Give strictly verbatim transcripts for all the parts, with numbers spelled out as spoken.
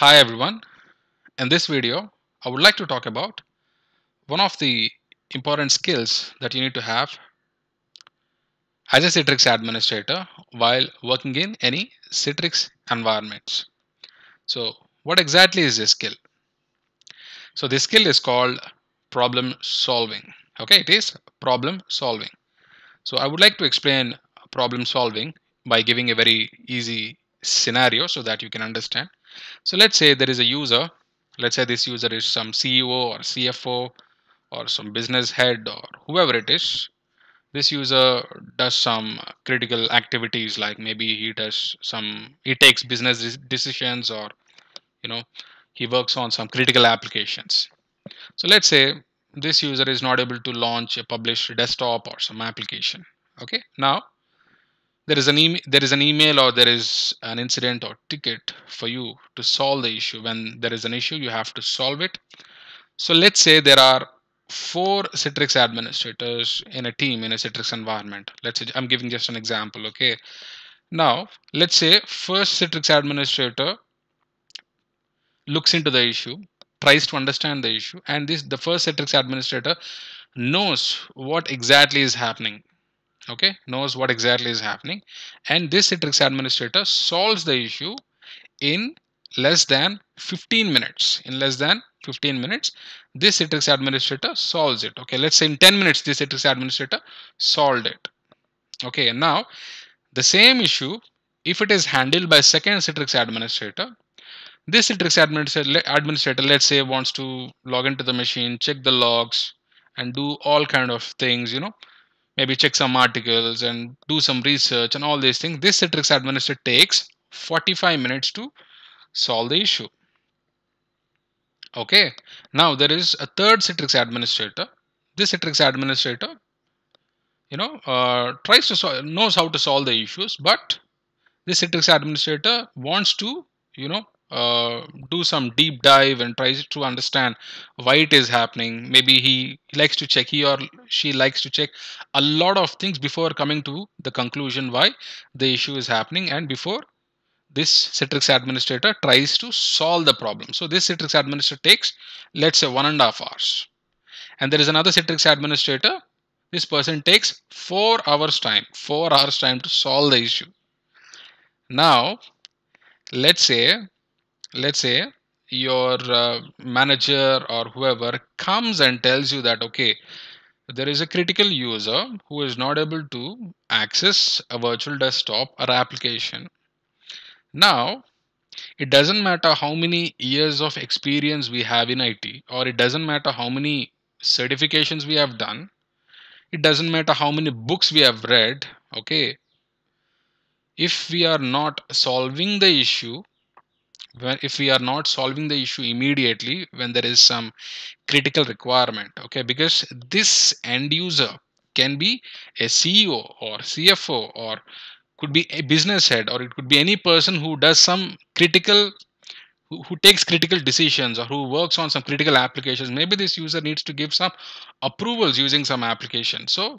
Hi everyone, in this video I would like to talk about one of the important skills that you need to have as a Citrix administrator while working in any Citrix environments. So what exactly is this skill? So this skill is called problem solving. Okay, it is problem solving. So I would like to explain problem solving by giving a very easy scenario so that you can understand. So let's say there is a user. Let's say this user is some C E O or C F O or some business head or whoever it is. This user does some critical activities, like maybe he does some, he takes business decisions, or you know, he works on some critical applications. So let's say this user is not able to launch a published desktop or some application. Okay, now There is an e there is an email or there is an incident or ticket for you to solve the issue. When there is an issue, you have to solve it. So let's say there are four Citrix administrators in a team in a Citrix environment. Let's say I'm giving just an example. Okay. Now let's say first Citrix administrator looks into the issue, tries to understand the issue, and this the first Citrix administrator knows what exactly is happening. Okay, knows what exactly is happening, and this Citrix administrator solves the issue in less than fifteen minutes. In less than fifteen minutes, this Citrix administrator solves it. Okay, let's say in ten minutes, this Citrix administrator solved it. Okay, and now the same issue, if it is handled by second Citrix administrator, this Citrix administrator, administrator, let's say, wants to log into the machine, check the logs, and do all kind of things, you know, maybe check some articles and do some research and all these things. This Citrix administrator takes forty-five minutes to solve the issue. Okay, now there is a third Citrix administrator. This Citrix administrator, you know, uh, tries to solve, knows how to solve the issues, but this Citrix administrator wants to, you know, Uh, do some deep dive and tries to understand why it is happening. Maybe he likes to check, he or she likes to check a lot of things before coming to the conclusion why the issue is happening, and before this Citrix administrator tries to solve the problem. So this Citrix administrator takes, let's say, one and a half hours. And there is another Citrix administrator. This person takes four hours time, four hours time to solve the issue. Now, let's say Let's say your uh, manager or whoever comes and tells you that, okay, there is a critical user who is not able to access a virtual desktop or application. Now, it doesn't matter how many years of experience we have in I T, or it doesn't matter how many certifications we have done. It doesn't matter how many books we have read. Okay, if we are not solving the issue, if we are not solving the issue immediately when there is some critical requirement, okay, because this end user can be a C E O or C F O, or could be a business head, or it could be any person who does some critical, who, who takes critical decisions, or who works on some critical applications. Maybe this user needs to give some approvals using some application. So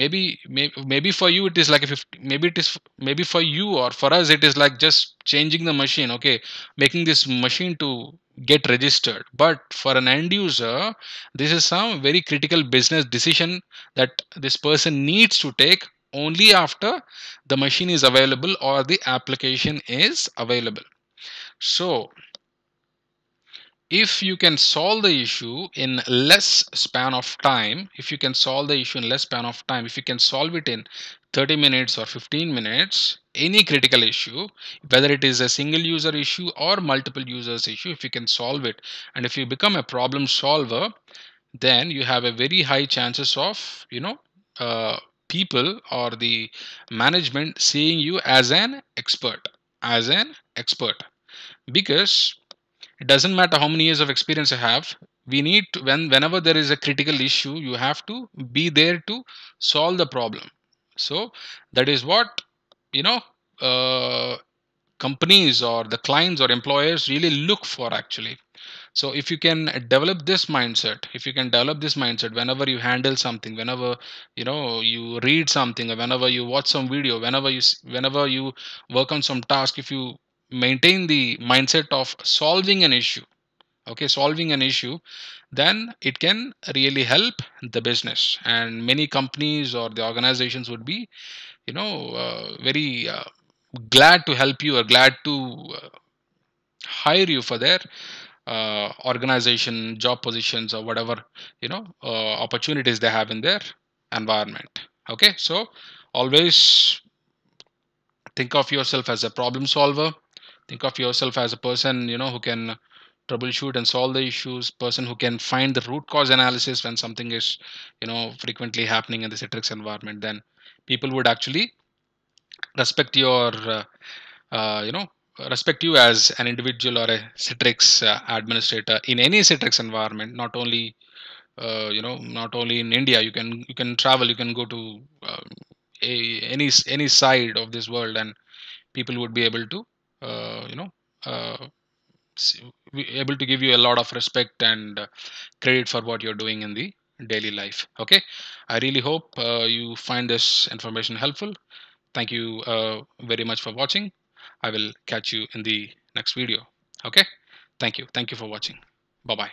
Maybe, maybe, maybe for you it is like a fifty. Maybe it is maybe for you or for us it is like just changing the machine. Okay, making this machine to get registered. But for an end user, this is some very critical business decision that this person needs to take only after the machine is available or the application is available. So, if you can solve the issue in less span of time, if you can solve the issue in less span of time, if you can solve it in thirty minutes or fifteen minutes, any critical issue, whether it is a single user issue or multiple users issue, if you can solve it, and if you become a problem solver, then you have a very high chances of, you know, uh, people or the management seeing you as an expert, as an expert, because it doesn't matter how many years of experience you have. We need to, when whenever there is a critical issue, you have to be there to solve the problem. So that is what, you know, uh, companies or the clients or employers really look for actually. So if you can develop this mindset, if you can develop this mindset whenever you handle something, whenever, you know, you read something, or whenever you watch some video, whenever you whenever you work on some task, if you maintain the mindset of solving an issue, okay, solving an issue, then it can really help the business. And many companies or the organizations would be, you know, uh, very uh, glad to help you or glad to uh, hire you for their uh, organization, job positions, or whatever, you know, uh, opportunities they have in their environment. Okay, so always think of yourself as a problem solver. Think of yourself as a person, you know, who can troubleshoot and solve the issues, person who can find the root cause analysis when something is, you know, frequently happening in the Citrix environment. Then people would actually respect your, uh, uh, you know, respect you as an individual or a Citrix uh, administrator in any Citrix environment. Not only, uh, you know, not only in India. You can you can travel. You can go to um, a, any any side of this world, and people would be able to, uh, you know. Uh, able to give you a lot of respect and credit for what you're doing in the daily life. Okay, I really hope uh, you find this information helpful. Thank you uh, very much for watching. I will catch you in the next video. Okay, thank you. Thank you for watching. Bye-bye.